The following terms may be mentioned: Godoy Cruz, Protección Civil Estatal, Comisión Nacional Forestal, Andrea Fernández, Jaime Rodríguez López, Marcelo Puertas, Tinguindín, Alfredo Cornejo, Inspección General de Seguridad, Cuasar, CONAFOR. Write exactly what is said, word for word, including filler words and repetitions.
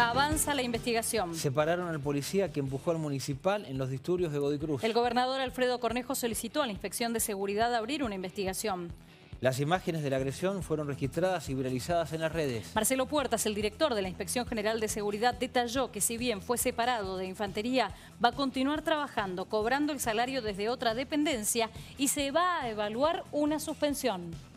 Avanza la investigación. Separaron al policía que empujó al municipal en los disturbios de Godoy Cruz. El gobernador Alfredo Cornejo solicitó a la Inspección de Seguridad abrir una investigación. Las imágenes de la agresión fueron registradas y viralizadas en las redes. Marcelo Puertas, el director de la Inspección General de Seguridad, detalló que si bien fue separado de Infantería, va a continuar trabajando, cobrando el salario desde otra dependencia y se va a evaluar una suspensión.